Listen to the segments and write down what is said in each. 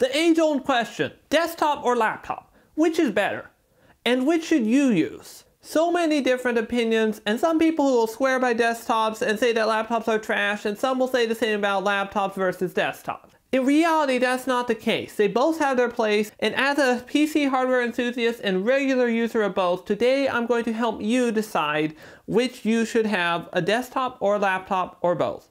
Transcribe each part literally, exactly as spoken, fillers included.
The age-old question, desktop or laptop, which is better? And which should you use? So many different opinions, and some people who will swear by desktops and say that laptops are trash, and some will say the same about laptops versus desktops. In reality, that's not the case. They both have their place, and as a P C hardware enthusiast and regular user of both, today I'm going to help you decide which you should have, a desktop or laptop or both.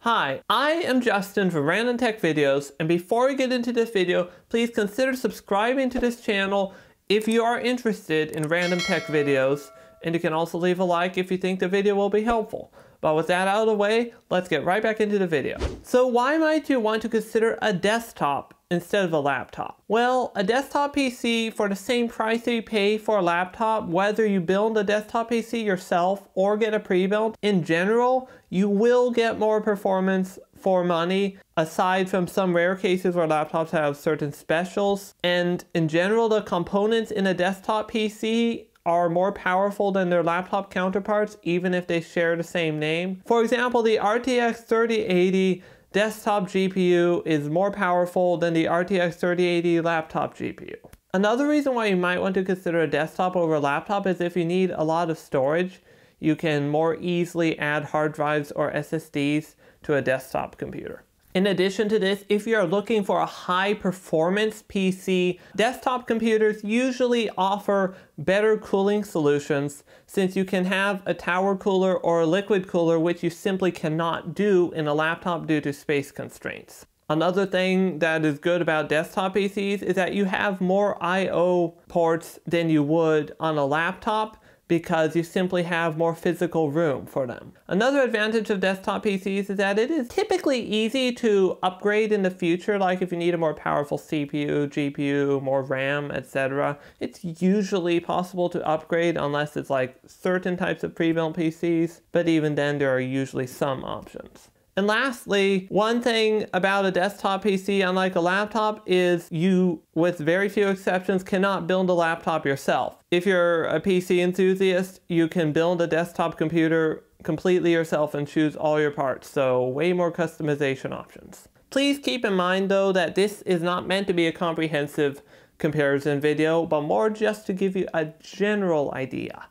Hi, I am Justin from Random Tech Videos, and before we get into this video, please consider subscribing to this channel if you are interested in Random Tech Videos, and you can also leave a like if you think the video will be helpful. But with that out of the way, let's get right back into the video. So why might you want to consider a desktop instead of a laptop? Well, a desktop P C for the same price that you pay for a laptop, whether you build a desktop P C yourself or get a pre-built, in general, you will get more performance for money, aside from some rare cases where laptops have certain specials. And in general, the components in a desktop P C are more powerful than their laptop counterparts, even if they share the same name. For example, the R T X thirty eighty desktop G P U is more powerful than the R T X thirty eighty laptop G P U. Another reason why you might want to consider a desktop over a laptop is if you need a lot of storage, you can more easily add hard drives or S S Ds to a desktop computer. In addition to this, if you're looking for a high performance P C, desktop computers usually offer better cooling solutions, since you can have a tower cooler or a liquid cooler, which you simply cannot do in a laptop due to space constraints. Another thing that is good about desktop P Cs is that you have more I O ports than you would on a laptop, because you simply have more physical room for them. Another advantage of desktop P Cs is that it is typically easy to upgrade in the future, like if you need a more powerful C P U, G P U, more RAM, et cetera. It's usually possible to upgrade unless it's like certain types of pre-built P Cs, but even then there are usually some options. And lastly, one thing about a desktop P C, unlike a laptop, is you, with very few exceptions, cannot build a laptop yourself. If you're a P C enthusiast, you can build a desktop computer completely yourself and choose all your parts, so way more customization options. Please keep in mind, though, that this is not meant to be a comprehensive comparison video, but more just to give you a general idea.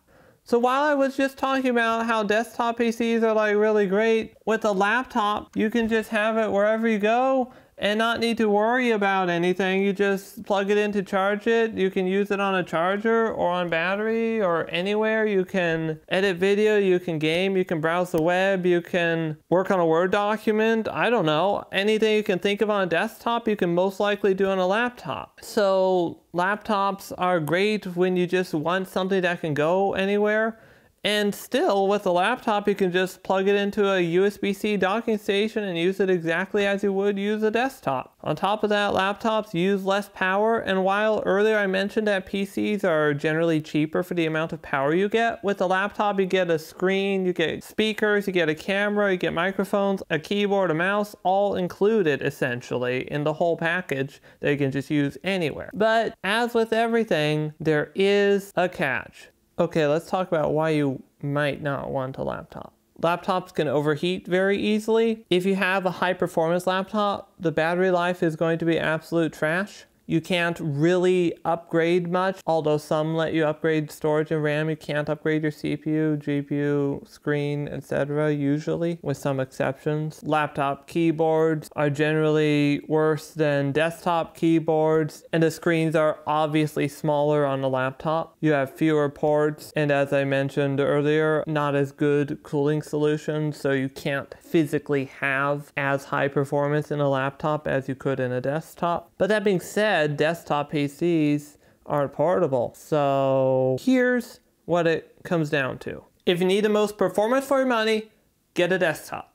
So while I was just talking about how desktop P Cs are like really great, with a laptop, you can just have it wherever you go and not need to worry about anything. You just plug it in to charge it. You can use it on a charger or on battery or anywhere. You can edit video, you can game, you can browse the web, you can work on a Word document. I don't know. Anything you can think of on a desktop, you can most likely do on a laptop. So laptops are great when you just want something that can go anywhere. And still, with a laptop, you can just plug it into a U S B C docking station and use it exactly as you would use a desktop. On top of that, laptops use less power, and while earlier I mentioned that P Cs are generally cheaper for the amount of power you get, with a laptop you get a screen, you get speakers, you get a camera, you get microphones, a keyboard, a mouse, all included essentially in the whole package that you can just use anywhere. But as with everything, there is a catch. Okay, let's talk about why you might not want a laptop. Laptops can overheat very easily. If you have a high-performance laptop, the battery life is going to be absolute trash. You can't really upgrade much, although some let you upgrade storage and RAM. You can't upgrade your C P U, G P U, screen, et cetera usually, with some exceptions. Laptop keyboards are generally worse than desktop keyboards, and the screens are obviously smaller on a laptop. You have fewer ports, and as I mentioned earlier, not as good cooling solutions, so you can't physically have as high performance in a laptop as you could in a desktop. But that being said, desktop P Cs aren't portable. So here's what it comes down to. If you need the most performance for your money, get a desktop.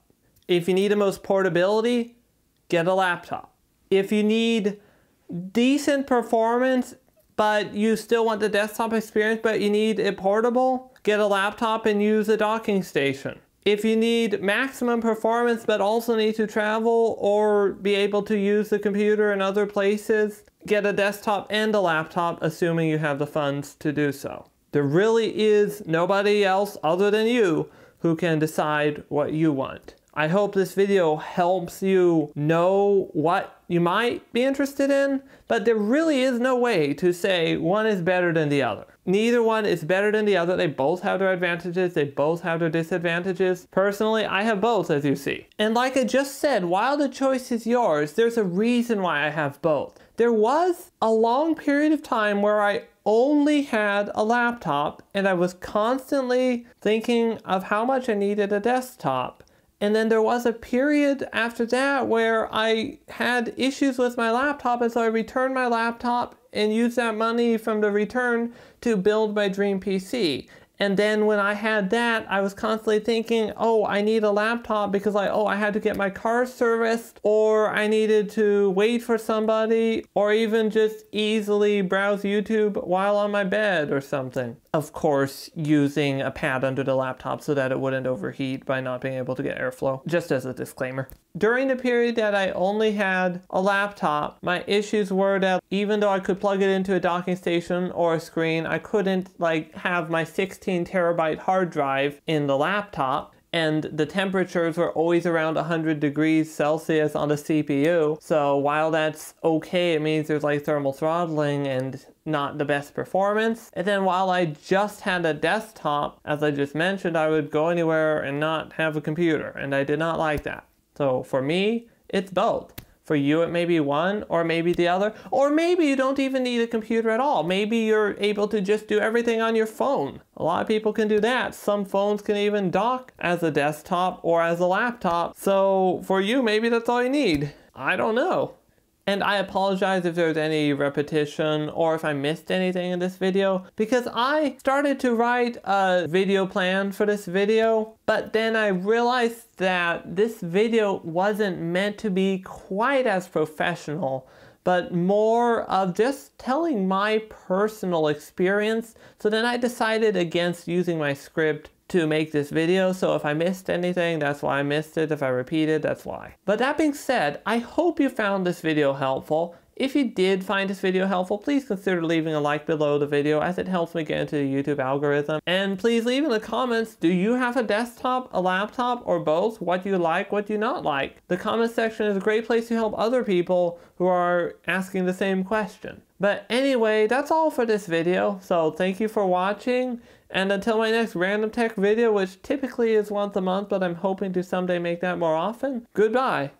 If you need the most portability, get a laptop. If you need decent performance, but you still want the desktop experience, but you need it portable, get a laptop and use a docking station. If you need maximum performance but also need to travel or be able to use the computer in other places, get a desktop and a laptop, assuming you have the funds to do so. There really is nobody else other than you who can decide what you want. I hope this video helps you know what you might be interested in, but there really is no way to say one is better than the other. Neither one is better than the other. They both have their advantages. They both have their disadvantages. Personally, I have both, as you see. And like I just said, while the choice is yours, there's a reason why I have both. There was a long period of time where I only had a laptop and I was constantly thinking of how much I needed a desktop. And then there was a period after that where I had issues with my laptop, and so I returned my laptop and used that money from the return to build my dream P C. And then when I had that, I was constantly thinking, oh, I need a laptop because I, oh, I had to get my car serviced, or I needed to wait for somebody, or even just easily browse YouTube while on my bed or something. Of course, using a pad under the laptop so that it wouldn't overheat by not being able to get airflow, just as a disclaimer. During the period that I only had a laptop, my issues were that even though I could plug it into a docking station or a screen, I couldn't like have my sixteen terabyte hard drive in the laptop. And the temperatures were always around one hundred degrees Celsius on the C P U. So while that's okay, it means there's like thermal throttling and not the best performance. And then while I just had a desktop, as I just mentioned, I would go anywhere and not have a computer. And I did not like that. So for me, it's both. For you, it may be one or maybe the other, or maybe you don't even need a computer at all. Maybe you're able to just do everything on your phone. A lot of people can do that. Some phones can even dock as a desktop or as a laptop. So for you, maybe that's all you need. I don't know. And I apologize if there's any repetition or if I missed anything in this video, because I started to write a video plan for this video, but then I realized that this video wasn't meant to be quite as professional, but more of just telling my personal experience. So then I decided against using my script to make this video. So if I missed anything, that's why I missed it. If I repeated, that's why. But that being said, I hope you found this video helpful. If you did find this video helpful, please consider leaving a like below the video, as it helps me get into the YouTube algorithm. And please leave in the comments, do you have a desktop, a laptop, or both? What do you like, what do you not like? The comment section is a great place to help other people who are asking the same question. But anyway, that's all for this video. So thank you for watching. And until my next Random Tech video, which typically is once a month, but I'm hoping to someday make that more often. Goodbye.